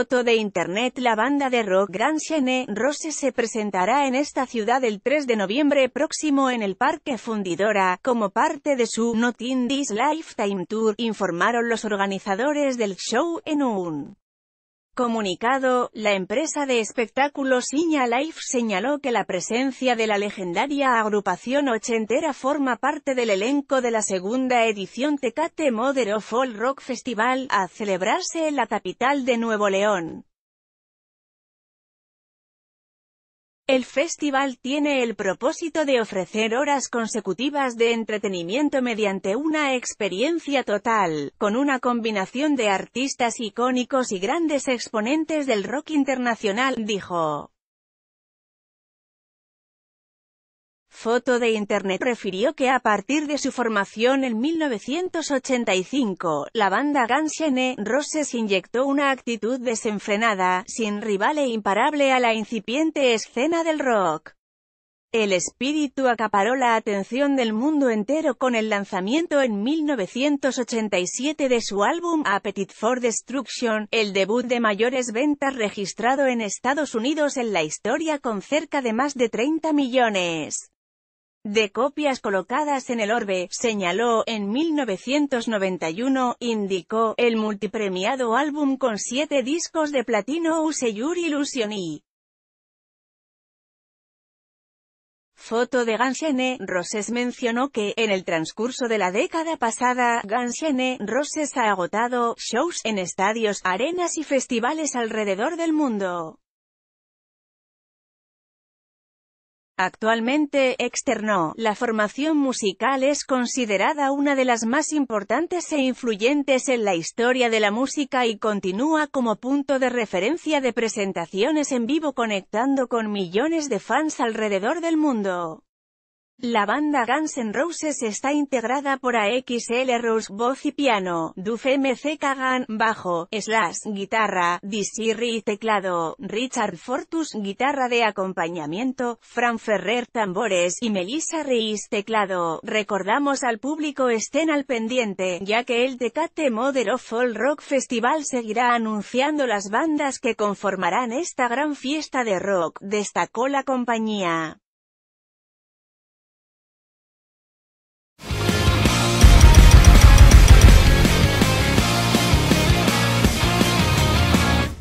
foto de internet. La banda de rock Guns N' Roses se presentará en esta ciudad el 3 de noviembre próximo en el Parque Fundidora, como parte de su Not in This Lifetime Tour, informaron los organizadores del show en un comunicado. La empresa de espectáculos Zignia Live señaló que la presencia de la legendaria agrupación ochentera forma parte del elenco de la segunda edición Tecate Moderno Fall Rock Festival, a celebrarse en la capital de Nuevo León. El festival tiene el propósito de ofrecer horas consecutivas de entretenimiento mediante una experiencia total, con una combinación de artistas icónicos y grandes exponentes del rock internacional, dijo. Foto de internet refirió que a partir de su formación en 1985, la banda Guns N' Roses inyectó una actitud desenfrenada, sin rival e imparable a la incipiente escena del rock. El espíritu acaparó la atención del mundo entero con el lanzamiento en 1987 de su álbum Appetite for Destruction, el debut de mayores ventas registrado en Estados Unidos en la historia, con cerca de más de 30 millones. de copias colocadas en el orbe, señaló. En 1991, indicó, el multipremiado álbum con 7 discos de platino Use Your Illusion y foto de Guns N' Roses mencionó que, en el transcurso de la década pasada, Guns N' Roses ha agotado shows en estadios, arenas y festivales alrededor del mundo. Actualmente, externó, la formación musical es considerada una de las más importantes e influyentes en la historia de la música y continúa como punto de referencia de presentaciones en vivo, conectando con millones de fans alrededor del mundo. La banda Guns N' Roses está integrada por AXL Rose, voz y piano, Duff McKagan, bajo, Slash, guitarra, Dizzy Reed, teclado, Richard Fortus, guitarra de acompañamiento, Frank Ferrer, tambores, y Melissa Reese, teclado. Recordamos al público estén al pendiente, ya que el Tecate Moderno Fall Rock Festival seguirá anunciando las bandas que conformarán esta gran fiesta de rock, destacó la compañía.